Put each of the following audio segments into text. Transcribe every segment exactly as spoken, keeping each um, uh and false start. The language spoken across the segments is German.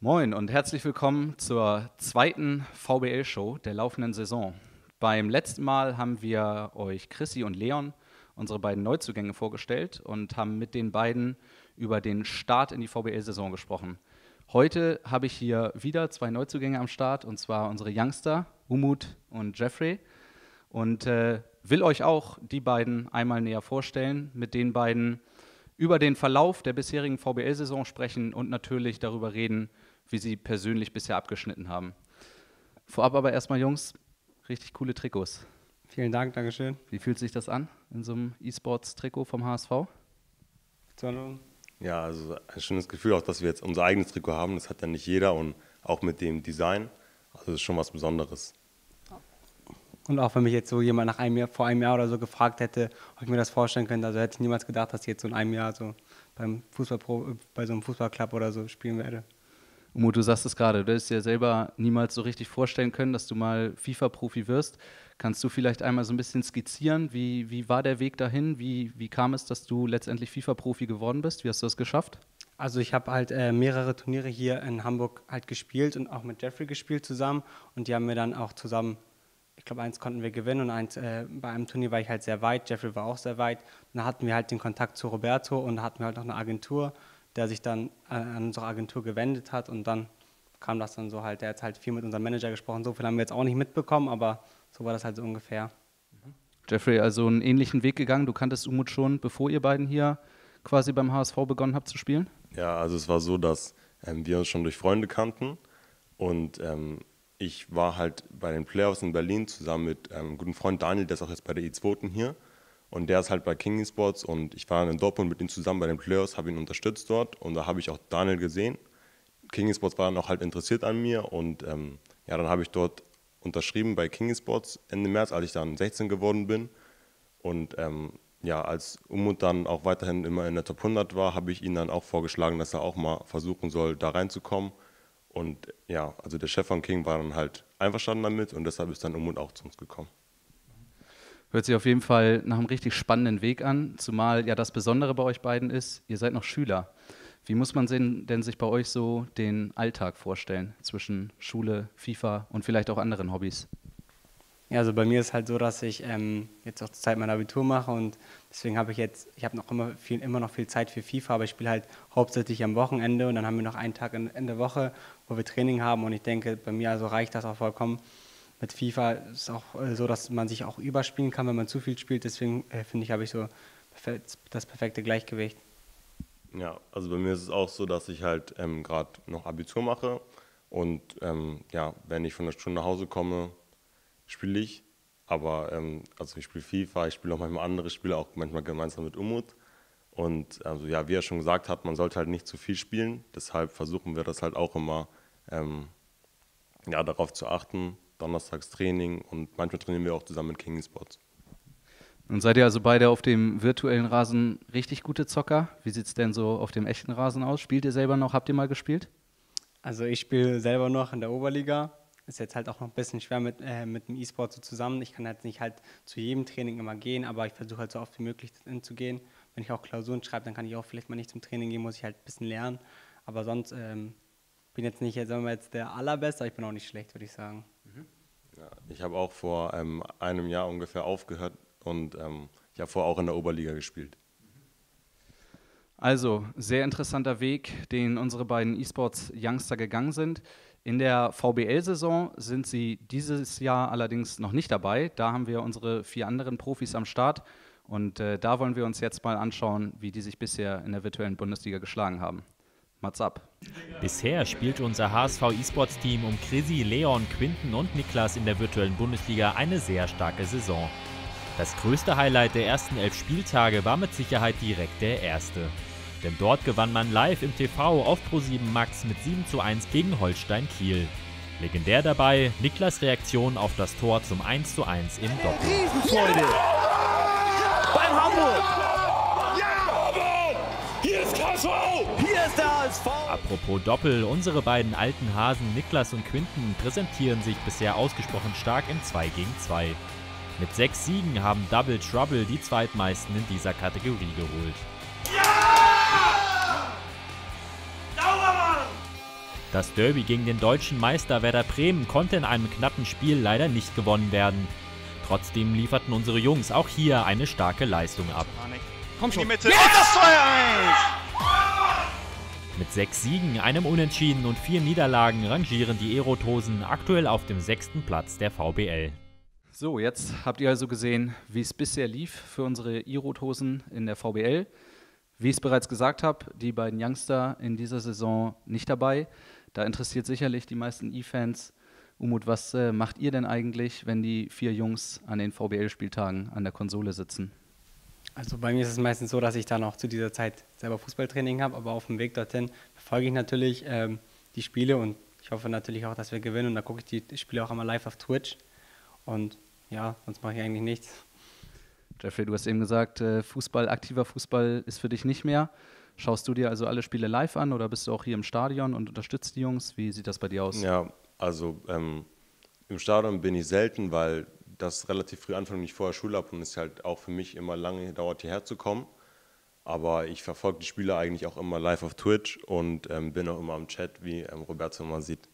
Moin und herzlich willkommen zur zweiten V B L-Show der laufenden Saison. Beim letzten Mal haben wir euch Chrissi und Leon, unsere beiden Neuzugänge, vorgestellt und haben mit den beiden über den Start in die V B L-Saison gesprochen. Heute habe ich hier wieder zwei Neuzugänge am Start, und zwar unsere Youngster, Umut und Jeffrey. Und äh, will euch auch die beiden einmal näher vorstellen, mit den beiden über den Verlauf der bisherigen V B L-Saison sprechen und natürlich darüber reden, wie sie persönlich bisher abgeschnitten haben. Vorab aber erstmal, Jungs, richtig coole Trikots. Vielen Dank, Dankeschön. Wie fühlt sich das an, in so einem E-Sports-Trikot vom H S V? Ja, also ein schönes Gefühl, auch dass wir jetzt unser eigenes Trikot haben. Das hat ja nicht jeder, und auch mit dem Design. Also das ist schon was Besonderes. Und auch wenn mich jetzt so jemand nach einem Jahr, vor einem Jahr oder so gefragt hätte, ob ich mir das vorstellen könnte, also hätte ich niemals gedacht, dass ich jetzt so in einem Jahr so beim Fußballpro, bei so einem Fußballclub oder so spielen werde. Umut, du sagst es gerade, du hättest dir selber niemals so richtig vorstellen können, dass du mal FIFA-Profi wirst. Kannst du vielleicht einmal so ein bisschen skizzieren, wie, wie war der Weg dahin? Wie, wie kam es, dass du letztendlich FIFA-Profi geworden bist? Wie hast du das geschafft? Also ich habe halt äh, mehrere Turniere hier in Hamburg halt gespielt und auch mit Jeffrey gespielt zusammen, und die haben wir dann auch zusammen, ich glaube, eins konnten wir gewinnen und eins, äh, bei einem Turnier war ich halt sehr weit, Jeffrey war auch sehr weit. Und dann hatten wir halt den Kontakt zu Roberto, und da hatten wir halt noch eine Agentur, der sich dann an unsere Agentur gewendet hat, und dann kam das dann so halt, der hat halt viel mit unserem Manager gesprochen, so viel haben wir jetzt auch nicht mitbekommen, aber so war das halt so ungefähr. Jeffrey, also einen ähnlichen Weg gegangen, du kanntest Umut schon, bevor ihr beiden hier quasi beim H S V begonnen habt zu spielen? Ja, also es war so, dass ähm, wir uns schon durch Freunde kannten, und ähm, ich war halt bei den Playoffs in Berlin zusammen mit einem guten Freund Daniel, der ist auch jetzt bei der E zwei hier. Und der ist halt bei King Esports, und ich war in Dortmund mit ihm zusammen bei den Playoffs, habe ihn unterstützt dort, und da habe ich auch Daniel gesehen. King Esports war dann auch halt interessiert an mir, und ähm, ja, dann habe ich dort unterschrieben bei King Esports Ende März, als ich dann sechzehn geworden bin. Und ähm, ja, als Umut dann auch weiterhin immer in der Top hundert war, habe ich ihn dann auch vorgeschlagen, dass er auch mal versuchen soll, da reinzukommen. Und ja, also der Chef von King war dann halt einverstanden damit, und deshalb ist dann Umut auch zu uns gekommen. Hört sich auf jeden Fall nach einem richtig spannenden Weg an, zumal ja das Besondere bei euch beiden ist, ihr seid noch Schüler. Wie muss man denn sich bei euch so den Alltag vorstellen zwischen Schule, FIFA und vielleicht auch anderen Hobbys? Ja, also bei mir ist halt so, dass ich ähm, jetzt auch zur Zeit mein Abitur mache, und deswegen habe ich jetzt, ich habe noch immer, viel, immer noch viel Zeit für FIFA, aber ich spiele halt hauptsächlich am Wochenende, und dann haben wir noch einen Tag in, in der Woche, wo wir Training haben, und ich denke, bei mir also reicht das auch vollkommen. Mit FIFA ist es auch so, dass man sich auch überspielen kann, wenn man zu viel spielt, deswegen äh, finde ich, habe ich so das perfekte Gleichgewicht. Ja, also bei mir ist es auch so, dass ich halt ähm, gerade noch Abitur mache, und ähm, ja, wenn ich von der Stunde nach Hause komme, spiele ich, aber ähm, also ich spiele FIFA, ich spiele auch manchmal andere Spiele, auch manchmal gemeinsam mit Umut. Und also ja, wie er schon gesagt hat, man sollte halt nicht zu viel spielen, deshalb versuchen wir das halt auch immer, ähm, ja, darauf zu achten. Donnerstags Training, und manchmal trainieren wir auch zusammen mit King Esports. Und seid ihr also beide auf dem virtuellen Rasen richtig gute Zocker? Wie sieht es denn so auf dem echten Rasen aus? Spielt ihr selber noch? Habt ihr mal gespielt? Also ich spiele selber noch in der Oberliga. Ist jetzt halt auch noch ein bisschen schwer mit, äh, mit dem E-Sport so zusammen. Ich kann halt nicht halt zu jedem Training immer gehen, aber ich versuche halt so oft wie möglich zu gehen. Wenn ich auch Klausuren schreibe, dann kann ich auch vielleicht mal nicht zum Training gehen, muss ich halt ein bisschen lernen. Aber sonst ähm, bin jetzt nicht jetzt, sagen wir jetzt der Allerbeste, aber ich bin auch nicht schlecht, würde ich sagen. Mhm. Ja, ich habe auch vor ähm, einem Jahr ungefähr aufgehört, und ähm, ich habe vorher auch in der Oberliga gespielt. Also, sehr interessanter Weg, den unsere beiden E-Sports-Youngster gegangen sind. In der V B L-Saison sind sie dieses Jahr allerdings noch nicht dabei. Da haben wir unsere vier anderen Profis am Start, und äh, da wollen wir uns jetzt mal anschauen, wie die sich bisher in der virtuellen Bundesliga geschlagen haben. Mats ab. Bisher spielte unser H S V E-Sports-Team um Chrissi, Leon, Quinten und Niklas in der virtuellen Bundesliga eine sehr starke Saison. Das größte Highlight der ersten elf Spieltage war mit Sicherheit direkt der erste. Denn dort gewann man live im T V auf Pro sieben Max mit sieben zu eins gegen Holstein Kiel. Legendär dabei Niklas' Reaktion auf das Tor zum eins zu eins im Doppel. Riesenfreude! Ja! Beim Hamburg! Ja! Hier ist K S V! Hier ist der H S V! Apropos Doppel, unsere beiden alten Hasen Niklas und Quinten präsentieren sich bisher ausgesprochen stark im zwei gegen zwei. Mit sechs Siegen haben Double Trouble die zweitmeisten in dieser Kategorie geholt. Ja! Das Derby gegen den deutschen Meister Werder Bremen konnte in einem knappen Spiel leider nicht gewonnen werden. Trotzdem lieferten unsere Jungs auch hier eine starke Leistung ab. Komm schon. In die Mitte. Yes! Und das zwei eins! Mit sechs Siegen, einem Unentschieden und vier Niederlagen rangieren die Erotosen aktuell auf dem sechsten Platz der V B L. So, jetzt habt ihr also gesehen, wie es bisher lief für unsere Erotosen in der V B L. Wie ich es bereits gesagt habe, die beiden Youngster in dieser Saison nicht dabei. Da interessiert sicherlich die meisten E-Fans. Umut, was äh, macht ihr denn eigentlich, wenn die vier Jungs an den V B L-Spieltagen an der Konsole sitzen? Also bei mir ist es meistens so, dass ich dann auch zu dieser Zeit selber Fußballtraining habe, aber auf dem Weg dorthin verfolge ich natürlich ähm, die Spiele und ich hoffe natürlich auch, dass wir gewinnen. Und da gucke ich die Spiele auch einmal live auf Twitch und ja, sonst mache ich eigentlich nichts. Jeffrey, du hast eben gesagt, Fußball, aktiver Fußball ist für dich nicht mehr. Schaust du dir also alle Spiele live an oder bist du auch hier im Stadion und unterstützt die Jungs? Wie sieht das bei dir aus? Ja, also ähm, im Stadion bin ich selten, weil das relativ früh anfängt und ich vorher Schule habe und es halt auch für mich immer lange dauert, hierher zu kommen. Aber ich verfolge die Spiele eigentlich auch immer live auf Twitch und ähm, bin auch immer am Chat, wie ähm, Roberto mal sieht.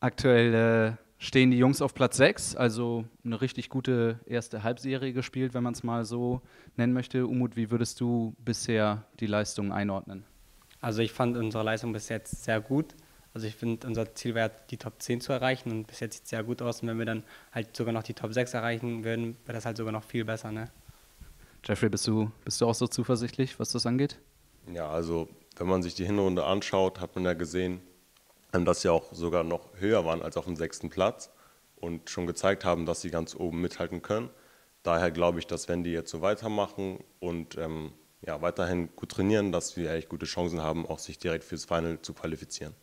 Aktuell äh stehen die Jungs auf Platz sechs, also eine richtig gute erste Halbserie gespielt, wenn man es mal so nennen möchte. Umut, wie würdest du bisher die Leistung einordnen? Also ich fand unsere Leistung bis jetzt sehr gut. Also ich finde, unser Ziel wäre, die Top zehn zu erreichen und bis jetzt sieht es sehr gut aus. Und wenn wir dann halt sogar noch die Top sechs erreichen würden, wäre das halt sogar noch viel besser, ne? Jeffrey, bist du, bist du auch so zuversichtlich, was das angeht? Ja, also wenn man sich die Hinrunde anschaut, hat man ja gesehen, dass sie auch sogar noch höher waren als auf dem sechsten Platz und schon gezeigt haben, dass sie ganz oben mithalten können. Daher glaube ich, dass wenn die jetzt so weitermachen und ähm, ja, weiterhin gut trainieren, dass wir echt gute Chancen haben, auch sich direkt fürs Final zu qualifizieren.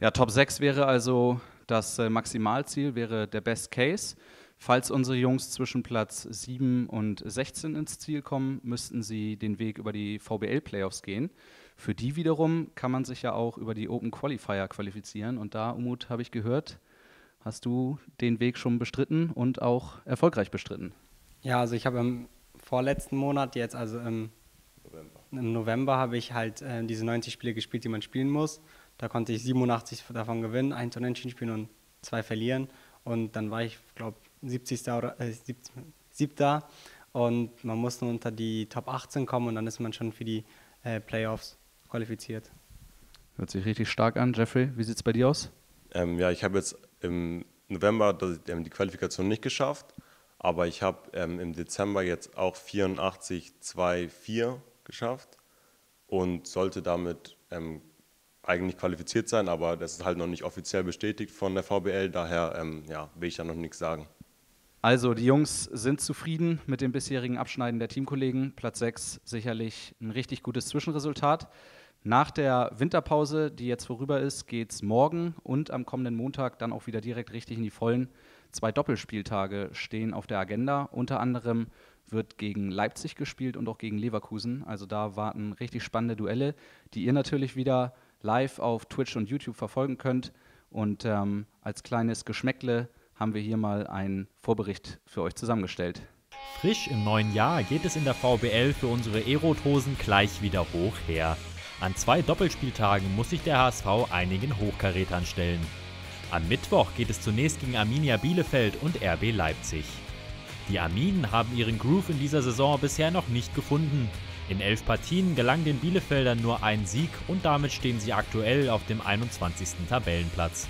Ja, Top sechs wäre also das Maximalziel, wäre der Best Case. Falls unsere Jungs zwischen Platz sieben und sechzehn ins Ziel kommen, müssten sie den Weg über die V B L-Playoffs gehen. Für die wiederum kann man sich ja auch über die Open Qualifier qualifizieren. Und da, Umut, habe ich gehört, hast du den Weg schon bestritten und auch erfolgreich bestritten? Ja, also ich habe im vorletzten Monat, jetzt also im November, im November habe ich halt äh, diese neunzig Spiele gespielt, die man spielen muss. Da konnte ich siebenundachtzig davon gewinnen, eins unentschieden spielen und zwei verlieren. Und dann war ich, glaube ich, siebzig. Oder, äh, siebzig. siebter. Und man muss nur unter die Top achtzehn kommen und dann ist man schon für die Playoffs qualifiziert. Hört sich richtig stark an. Jeffrey, wie sieht es bei dir aus? Ähm, ja, ich habe jetzt im November die Qualifikation nicht geschafft, aber ich habe ähm, im Dezember jetzt auch vierundachtzig zwei vier geschafft und sollte damit ähm, eigentlich qualifiziert sein, aber das ist halt noch nicht offiziell bestätigt von der V B L, daher ähm, ja, will ich da noch nichts sagen. Also die Jungs sind zufrieden mit dem bisherigen Abschneiden der Teamkollegen. Platz sechs sicherlich ein richtig gutes Zwischenresultat. Nach der Winterpause, die jetzt vorüber ist, geht es morgen und am kommenden Montag dann auch wieder direkt richtig in die Vollen. Zwei Doppelspieltage stehen auf der Agenda. Unter anderem wird gegen Leipzig gespielt und auch gegen Leverkusen. Also da warten richtig spannende Duelle, die ihr natürlich wieder live auf Twitch und YouTube verfolgen könnt. Und ähm, als kleines Geschmäckle haben wir hier mal einen Vorbericht für euch zusammengestellt. Frisch im neuen Jahr geht es in der V B L für unsere Erotosen gleich wieder hoch her. An zwei Doppelspieltagen muss sich der H S V einigen Hochkarätern stellen. Am Mittwoch geht es zunächst gegen Arminia Bielefeld und R B Leipzig. Die Arminen haben ihren Groove in dieser Saison bisher noch nicht gefunden. In elf Partien gelang den Bielefeldern nur ein Sieg und damit stehen sie aktuell auf dem einundzwanzigsten Tabellenplatz.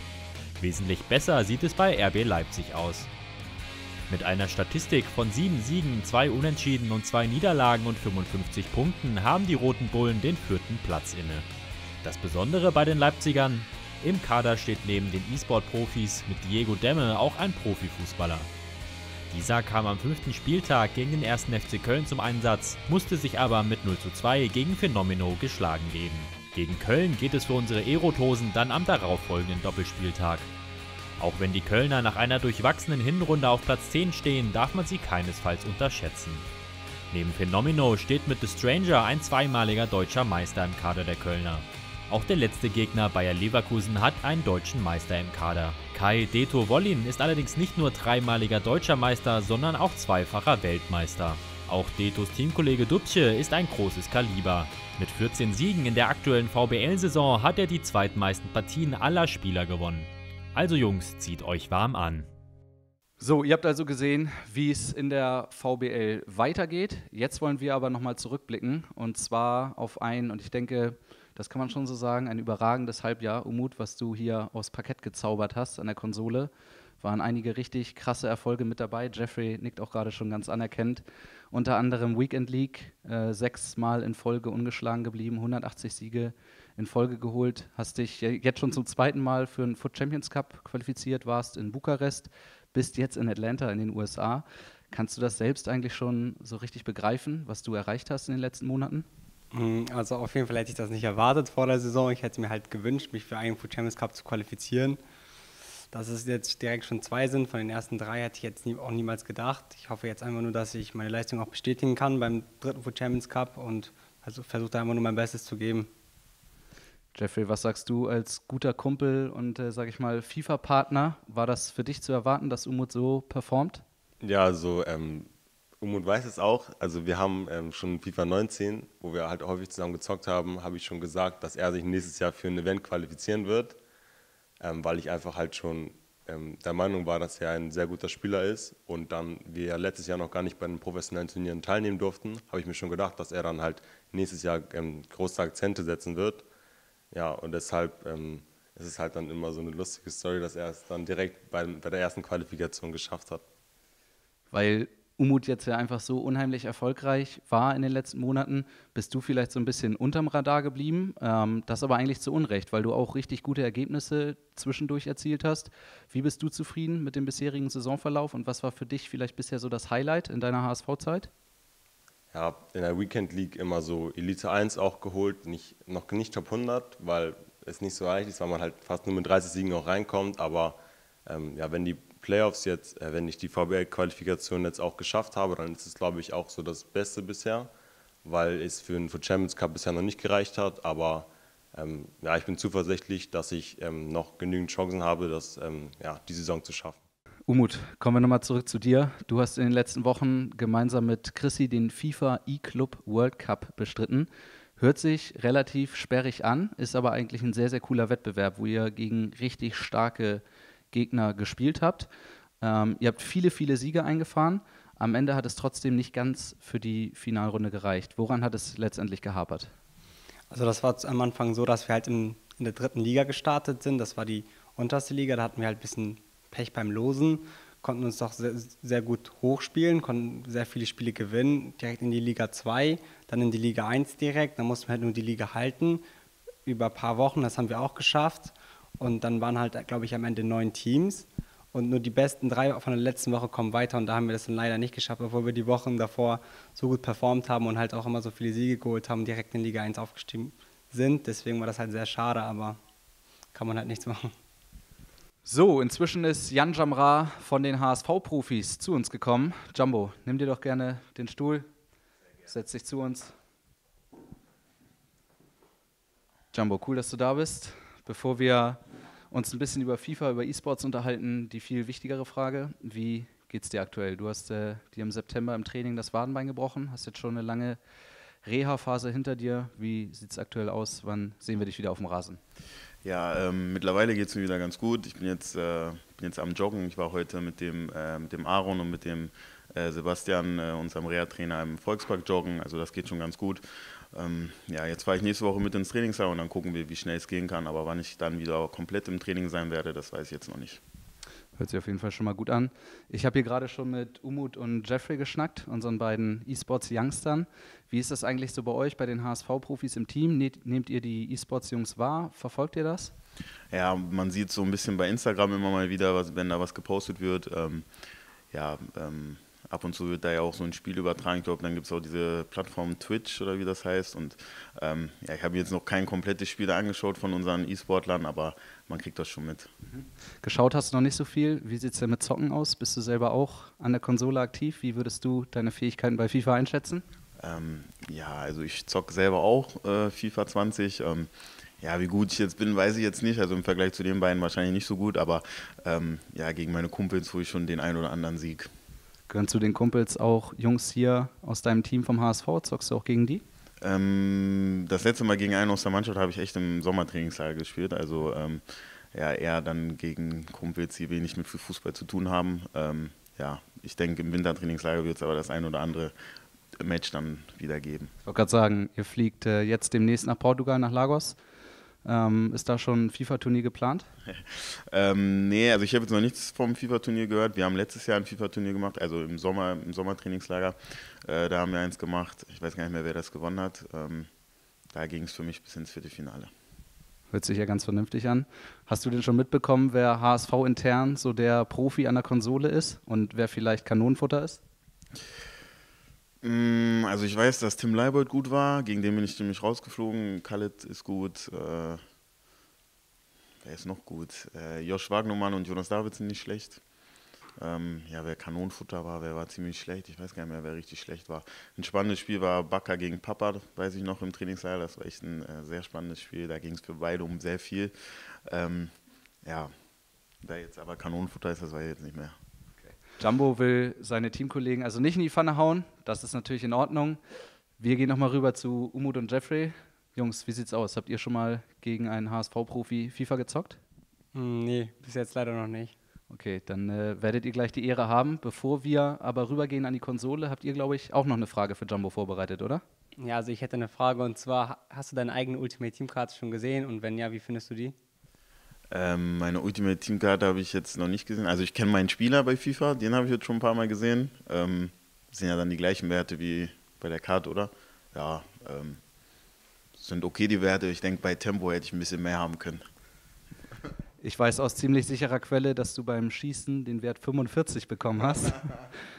Wesentlich besser sieht es bei R B Leipzig aus. Mit einer Statistik von sieben Siegen, zwei Unentschieden und zwei Niederlagen und fünfundfünfzig Punkten haben die Roten Bullen den vierten Platz inne. Das Besondere bei den Leipzigern: Im Kader steht neben den E-Sport-Profis mit Diego Demme auch ein Profifußballer. Dieser kam am fünften Spieltag gegen den ersten F C Köln zum Einsatz, musste sich aber mit null zu zwei gegen Phenomino geschlagen geben. Gegen Köln geht es für unsere Erotosen dann am darauffolgenden Doppelspieltag. Auch wenn die Kölner nach einer durchwachsenen Hinrunde auf Platz zehn stehen, darf man sie keinesfalls unterschätzen. Neben Phenomino steht mit The Stranger ein zweimaliger deutscher Meister im Kader der Kölner. Auch der letzte Gegner Bayer Leverkusen hat einen deutschen Meister im Kader. Kai Deto-Wollin ist allerdings nicht nur dreimaliger deutscher Meister, sondern auch zweifacher Weltmeister. Auch Detos Teamkollege Dupche ist ein großes Kaliber. Mit vierzehn Siegen in der aktuellen V B L-Saison hat er die zweitmeisten Partien aller Spieler gewonnen. Also Jungs, zieht euch warm an. So, ihr habt also gesehen, wie es in der V B L weitergeht. Jetzt wollen wir aber nochmal zurückblicken und zwar auf ein, und ich denke, das kann man schon so sagen, ein überragendes Halbjahr. Umut, was du hier aufs Parkett gezaubert hast an der Konsole, waren einige richtig krasse Erfolge mit dabei. Jeffrey nickt auch gerade schon ganz anerkennt. Unter anderem Weekend League, äh, sechsmal in Folge ungeschlagen geblieben, hundertachtzig Siege in Folge geholt. Hast dich jetzt schon zum zweiten Mal für den F U T Champions Cup qualifiziert, warst in Bukarest. Bist jetzt in Atlanta in den U S A. Kannst du das selbst eigentlich schon so richtig begreifen, was du erreicht hast in den letzten Monaten? Also auf jeden Fall hätte ich das nicht erwartet vor der Saison. Ich hätte mir halt gewünscht, mich für einen F U T Champions Cup zu qualifizieren. Dass es jetzt direkt schon zwei sind, von den ersten drei hätte ich jetzt nie, auch niemals gedacht. Ich hoffe jetzt einfach nur, dass ich meine Leistung auch bestätigen kann beim dritten F U T Champions Cup und also versuche da einfach nur mein Bestes zu geben. Jeffrey, was sagst du als guter Kumpel und, äh, sage ich mal, FIFA-Partner? War das für dich zu erwarten, dass Umut so performt? Ja, also ähm, Umut weiß es auch. Also wir haben ähm, schon FIFA neunzehn, wo wir halt häufig zusammen gezockt haben, habe ich schon gesagt, dass er sich nächstes Jahr für ein Event qualifizieren wird, ähm, weil ich einfach halt schon ähm, der Meinung war, dass er ein sehr guter Spieler ist. Und dann wir letztes Jahr noch gar nicht bei den professionellen Turnieren teilnehmen durften, habe ich mir schon gedacht, dass er dann halt nächstes Jahr ähm, große Akzente setzen wird. Ja, und deshalb ähm, ist es halt dann immer so eine lustige Story, dass er es dann direkt bei, bei der ersten Qualifikation geschafft hat. Weil Umut jetzt ja einfach so unheimlich erfolgreich war in den letzten Monaten, bist du vielleicht so ein bisschen unterm Radar geblieben. Ähm, das aber eigentlich zu Unrecht, weil du auch richtig gute Ergebnisse zwischendurch erzielt hast. Wie bist du zufrieden mit dem bisherigen Saisonverlauf und was war für dich vielleicht bisher so das Highlight in deiner H S V-Zeit? Ja, in der Weekend League immer so Elite eins auch geholt, nicht, noch nicht Top hundert, weil es nicht so leicht ist, weil man halt fast nur mit dreißig Siegen auch reinkommt. Aber ähm, ja, wenn die Playoffs jetzt, äh, wenn ich die V B L-Qualifikation jetzt auch geschafft habe, dann ist es, glaube ich, auch so das Beste bisher, weil es für den F U T Champions Cup bisher noch nicht gereicht hat. Aber ähm, ja, ich bin zuversichtlich, dass ich ähm, noch genügend Chancen habe, das, ähm, ja, die Saison zu schaffen. Umut, kommen wir nochmal zurück zu dir. Du hast in den letzten Wochen gemeinsam mit Chrissi den FIFA E-Club World Cup bestritten. Hört sich relativ sperrig an, ist aber eigentlich ein sehr, sehr cooler Wettbewerb, wo ihr gegen richtig starke Gegner gespielt habt. Ähm, ihr habt viele, viele Siege eingefahren. Am Ende hat es trotzdem nicht ganz für die Finalrunde gereicht. Woran hat es letztendlich gehapert? Also das war am Anfang so, dass wir halt in, in der dritten Liga gestartet sind. Das war die unterste Liga, da hatten wir halt ein bisschen Pech beim Losen, konnten uns doch sehr, sehr gut hochspielen, konnten sehr viele Spiele gewinnen, direkt in die Liga zwei, dann in die Liga eins direkt, dann mussten wir halt nur die Liga halten, über ein paar Wochen, das haben wir auch geschafft und dann waren halt, glaube ich, am Ende neun Teams und nur die besten drei von der letzten Woche kommen weiter und da haben wir das dann leider nicht geschafft, obwohl wir die Wochen davor so gut performt haben und halt auch immer so viele Siege geholt haben, direkt in Liga eins aufgestiegen sind, deswegen war das halt sehr schade, aber kann man halt nichts machen. So, inzwischen ist Jan Gyamerah von den H S V-Profis zu uns gekommen. Jumbo, nimm dir doch gerne den Stuhl, setz dich zu uns. Jumbo, cool, dass du da bist. Bevor wir uns ein bisschen über FIFA, über E-Sports unterhalten, die viel wichtigere Frage, wie geht's dir aktuell? Du hast äh, dir im September im Training das Wadenbein gebrochen, hast jetzt schon eine lange Reha-Phase hinter dir. Wie sieht's aktuell aus? Wann sehen wir dich wieder auf dem Rasen? Ja, ähm, mittlerweile geht es mir wieder ganz gut. Ich bin jetzt, äh, bin jetzt am Joggen. Ich war heute mit dem, äh, mit dem Aaron und mit dem äh, Sebastian, äh, unserem Reha-Trainer, im Volkspark joggen. Also das geht schon ganz gut. Ähm, ja, jetzt fahre ich nächste Woche mit ins Trainingslager und dann gucken wir, wie schnell es gehen kann. Aber wann ich dann wieder komplett im Training sein werde, das weiß ich jetzt noch nicht. Hört sich auf jeden Fall schon mal gut an. Ich habe hier gerade schon mit Umut und Jeffrey geschnackt, unseren beiden E-Sports-Youngstern. Wie ist das eigentlich so bei euch, bei den H S V-Profis im Team? Nehmt ihr die E-Sports-Jungs wahr? Verfolgt ihr das? Ja, man sieht so ein bisschen bei Instagram immer mal wieder, was, wenn da was gepostet wird. Ähm, ja, ähm, ab und zu wird da ja auch so ein Spiel übertragen. Ich glaube, dann gibt es auch diese Plattform Twitch oder wie das heißt. Und ähm, ja, ich habe jetzt noch kein komplettes Spiel angeschaut von unseren E-Sportlern, aber man kriegt das schon mit. Geschaut hast du noch nicht so viel. Wie sieht es denn mit Zocken aus? Bist du selber auch an der Konsole aktiv? Wie würdest du deine Fähigkeiten bei FIFA einschätzen? Ähm, ja, also ich zocke selber auch äh, FIFA zwanzig. Ähm, ja, wie gut ich jetzt bin, weiß ich jetzt nicht. Also im Vergleich zu den beiden wahrscheinlich nicht so gut. Aber ähm, ja, gegen meine Kumpels hole ich schon den einen oder anderen Sieg. Kannst du den Kumpels auch, Jungs hier aus deinem Team vom H S V, zockst du auch gegen die? Ähm, das letzte Mal gegen einen aus der Mannschaft habe ich echt im Sommertrainingssaal gespielt, also ähm, ja, eher dann gegen Kumpels, die wenig mit Fußball zu tun haben. Ähm, ja, ich denke, im Wintertrainingslager wird es aber das ein oder andere Match dann wieder geben. Ich wollte gerade sagen, ihr fliegt äh, jetzt demnächst nach Portugal, nach Lagos. Ähm, ist da schon ein FIFA-Turnier geplant? ähm, nee, also ich habe jetzt noch nichts vom FIFA-Turnier gehört. Wir haben letztes Jahr ein FIFA-Turnier gemacht, also im Sommer, im Sommertrainingslager. Äh, da haben wir eins gemacht. Ich weiß gar nicht mehr, wer das gewonnen hat. Ähm, da ging es für mich bis ins Viertelfinale. Hört sich ja ganz vernünftig an. Hast du denn schon mitbekommen, wer H S V-intern so der Profi an der Konsole ist und wer vielleicht Kanonenfutter ist? Also ich weiß, dass Tim Leibold gut war, gegen den bin ich nämlich rausgeflogen. Khaled ist gut, äh, wer ist noch gut? Äh, Josh Wagnermann und Jonas David sind nicht schlecht. Ähm, ja, wer Kanonenfutter war, wer war ziemlich schlecht, ich weiß gar nicht mehr, wer richtig schlecht war. Ein spannendes Spiel war Baka gegen Papa, weiß ich noch, im Trainingslager, das war echt ein äh, sehr spannendes Spiel, da ging es für beide um sehr viel. Ähm, ja, wer jetzt aber Kanonenfutter ist, das weiß ich jetzt nicht mehr. Okay. Jumbo will seine Teamkollegen also nicht in die Pfanne hauen, das ist natürlich in Ordnung. Wir gehen nochmal rüber zu Umut und Jeffrey. Jungs, wie sieht's aus? Habt ihr schon mal gegen einen H S V-Profi FIFA gezockt? Hm, nee, bis jetzt leider noch nicht. Okay, dann äh, werdet ihr gleich die Ehre haben. Bevor wir aber rübergehen an die Konsole, habt ihr, glaube ich, auch noch eine Frage für Jumbo vorbereitet, oder? Ja, also ich hätte eine Frage und zwar, hast du deine eigene Ultimate-Team-Karte schon gesehen und wenn ja, wie findest du die? Ähm, meine Ultimate-Team-Karte habe ich jetzt noch nicht gesehen. Also ich kenne meinen Spieler bei FIFA, den habe ich jetzt schon ein paar Mal gesehen. Ähm, sind ja dann die gleichen Werte wie bei der Karte, oder? Ja, ähm, sind okay die Werte. Ich denke, bei Tempo hätte ich ein bisschen mehr haben können. Ich weiß aus ziemlich sicherer Quelle, dass du beim Schießen den Wert fünfundvierzig bekommen hast.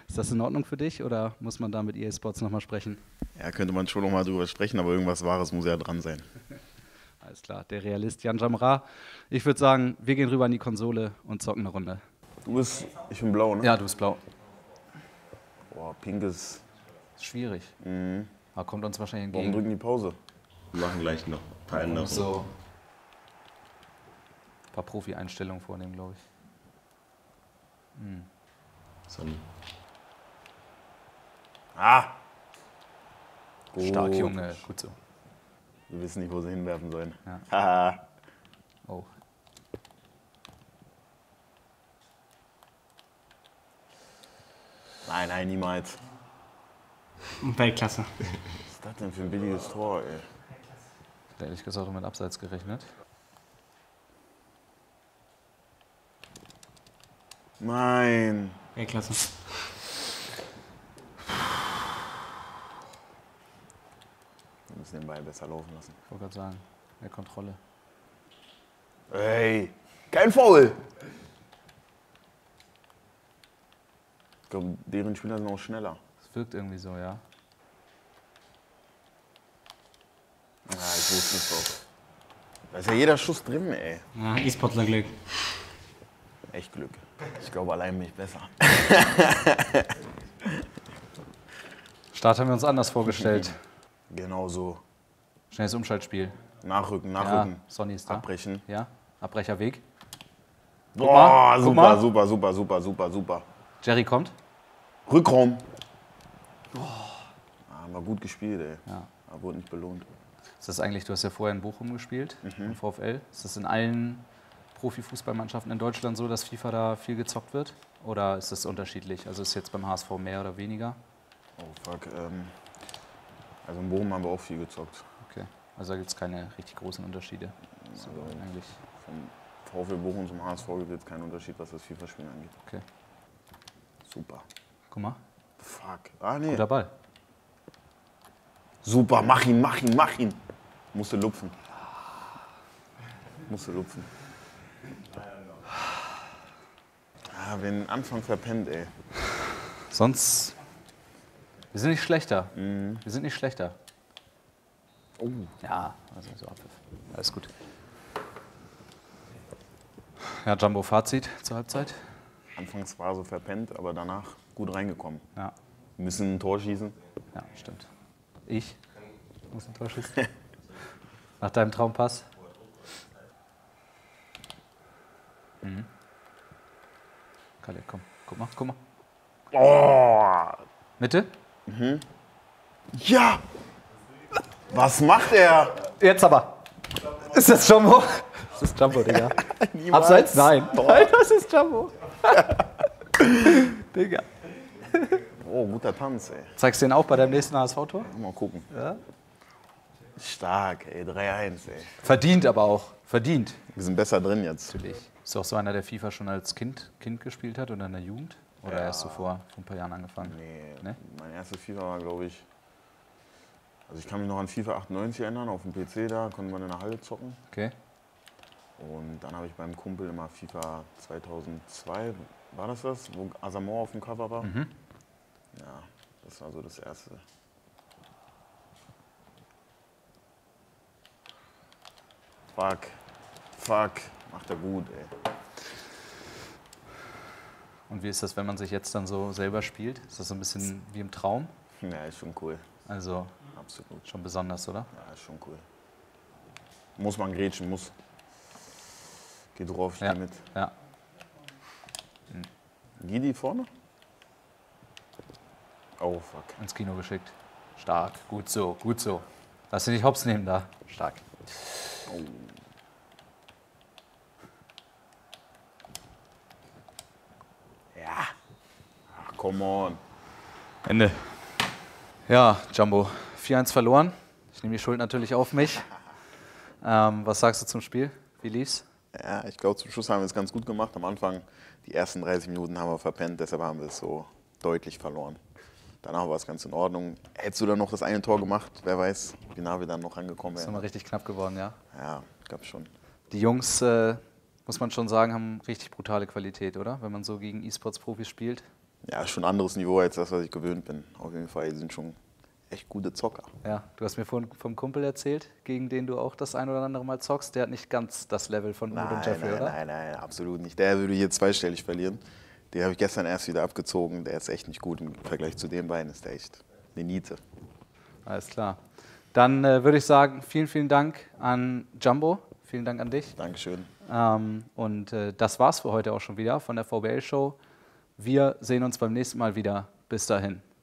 Ist das in Ordnung für dich oder muss man da mit E A Sports nochmal sprechen? Ja, könnte man schon nochmal drüber sprechen, aber irgendwas Wahres muss ja dran sein. Alles klar, der Realist Jan Gyamerah. Ich würde sagen, wir gehen rüber an die Konsole und zocken eine Runde. Du bist, ich bin blau, ne? Ja, du bist blau. Boah, pink ist... schwierig. Mhm. Aber kommt uns wahrscheinlich entgegen. Warum drücken die Pause? Wir machen gleich noch ein paar Änderungen. So. Ein paar Profi-Einstellungen vornehmen, glaube ich. Hm. Sonny. Ah! Gut. Stark, Junge. Gut so. Wir wissen nicht, wo sie hinwerfen sollen. Ja. Haha. Oh. Nein, nein, niemals. Weltklasse. Was ist das denn für ein billiges Tor, ey? Ich hätte ehrlich gesagt auch mit Abseits gerechnet. Nein. Weltklasse. Wir müssen den Ball besser laufen lassen. Ich wollte gerade sagen, mehr Kontrolle. Ey, kein Foul! Ich glaube, deren Spieler sind auch schneller. Das wirkt irgendwie so, ja. Ah, ich wusste es doch. Da ist ja jeder Schuss drin, ey. Ja, E-Sportler-Glück. Echt Glück. Ich glaube, allein bin ich besser. Start haben wir uns anders vorgestellt. Genau so. Schnelles Umschaltspiel. Nachrücken, nachrücken. Ja, Sonny ist da. Abbrechen. Ja, Abbrecherweg. Boah, super, super, super, super, super, super. Jerry kommt. Rückraum. Oh. Ah, war gut gespielt, ey. Ja. Aber wurde nicht belohnt. Ist das eigentlich, du hast ja vorher in Bochum gespielt, mhm. im VfL. Ist das in allen Profifußballmannschaften in Deutschland so, dass FIFA da viel gezockt wird? Oder ist das unterschiedlich? Also ist jetzt beim H S V mehr oder weniger? Oh fuck, ähm, also in Bochum haben wir auch viel gezockt. Okay, also da gibt es keine richtig großen Unterschiede. Also eigentlich vom VfL Bochum zum H S V gibt es keinen Unterschied, was das FIFA-Spielen angeht. Okay. Super. Guck mal. Fuck. Ah nee. Guter Ball. Super, mach ihn, mach ihn, mach ihn. Musste lupfen. Musste lupfen. Ah, wir haben den Anfang verpennt, ey. Sonst. Wir sind nicht schlechter. Mhm. Wir sind nicht schlechter. Oh. Ja, also so Abpfiff. Alles gut. Ja, Jumbo, Fazit zur Halbzeit. Anfangs war so verpennt, aber danach gut reingekommen. Ja. Wir müssen ein Tor schießen. Ja, stimmt. Ich muss ein Tor schießen. Nach deinem Traumpass. Mhm. Kalle, komm, guck mal, guck mal. Oh. Mitte? Mhm. Ja! Was macht er? Jetzt aber. Ist das Jumbo? Das ist Jumbo, Digga. Abseits? Nein. Nein, das ist Jumbo. Digga. Oh, guter Tanz, ey. Zeigst du den auch bei deinem nächsten H S V-Tor? Mal gucken. Ja. Stark, ey. drei eins, ey. Verdient aber auch. Verdient. Wir sind besser drin jetzt. Natürlich. Ist auch so einer, der FIFA schon als Kind, kind gespielt hat oder in der Jugend? Oder ja. Erst so vor ein paar Jahren angefangen? Nee. nee? Mein erstes FIFA war, glaube ich. Also ich kann mich noch an FIFA achtundneunzig erinnern, auf dem P C, da konnte man in der Halle zocken. Okay. Und dann habe ich beim Kumpel immer FIFA zweitausendzwei, war das das, wo Asamoah auf dem Cover war? Mhm. Ja, das war so das Erste. Fuck, fuck, macht er gut, ey. Und wie ist das, wenn man sich jetzt dann so selber spielt? Ist das so ein bisschen wie im Traum? Ja, ist schon cool. Also, absolut. Schon besonders, oder? Ja, ist schon cool. Muss man grätschen, muss. Geht drauf, ich ja. Geh mit. Ja. Hm. Gidi vorne? Oh, fuck. Ins Kino geschickt. Stark. Gut so, gut so. Lass dich nicht hops nehmen da. Stark. Oh. Ja. Ach, come on. Ende. Ja, Jumbo, vier eins verloren. Ich nehme die Schuld natürlich auf mich. Ähm, was sagst du zum Spiel? Wie lief's? Ja, ich glaube, zum Schluss haben wir es ganz gut gemacht. Am Anfang, die ersten dreißig Minuten haben wir verpennt, deshalb haben wir es so deutlich verloren. Danach war es ganz in Ordnung. Hättest du dann noch das eine Tor gemacht, wer weiß, wie nah wir dann noch rangekommen wären. Ist nochmal richtig knapp geworden, ja? Ja, gab's schon. Die Jungs, äh, muss man schon sagen, haben richtig brutale Qualität, oder? Wenn man so gegen E-Sports-Profis spielt. Ja, schon ein anderes Niveau als das, was ich gewöhnt bin. Auf jeden Fall, die sind schon echt gute Zocker. Ja, du hast mir vorhin vom Kumpel erzählt, gegen den du auch das ein oder andere Mal zockst. Der hat nicht ganz das Level von Umut und Jeffrey, oder? Nein, nein, nein, absolut nicht. Der würde hier zweistellig verlieren. Den habe ich gestern erst wieder abgezogen. Der ist echt nicht gut im Vergleich zu den beiden. Ist der echt eine Niete. Alles klar. Dann äh, würde ich sagen, vielen, vielen Dank an Jumbo. Vielen Dank an dich. Dankeschön. Ähm, und äh, das war's für heute auch schon wieder von der V B L-Show. Wir sehen uns beim nächsten Mal wieder. Bis dahin.